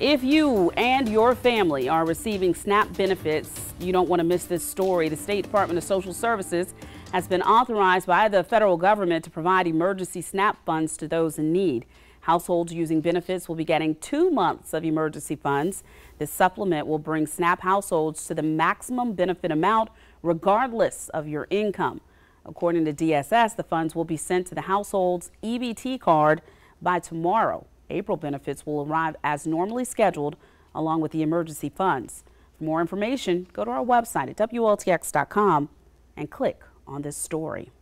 If you and your family are receiving SNAP benefits, you don't want to miss this story. The State Department of Social Services has been authorized by the federal government to provide emergency SNAP funds to those in need. Households using benefits will be getting 2 months of emergency funds. This supplement will bring SNAP households to the maximum benefit amount regardless of your income. According to DSS, the funds will be sent to the household's EBT card by tomorrow. April benefits will arrive as normally scheduled, along with the emergency funds. For more information, go to our website at WLTX.com and click on this story.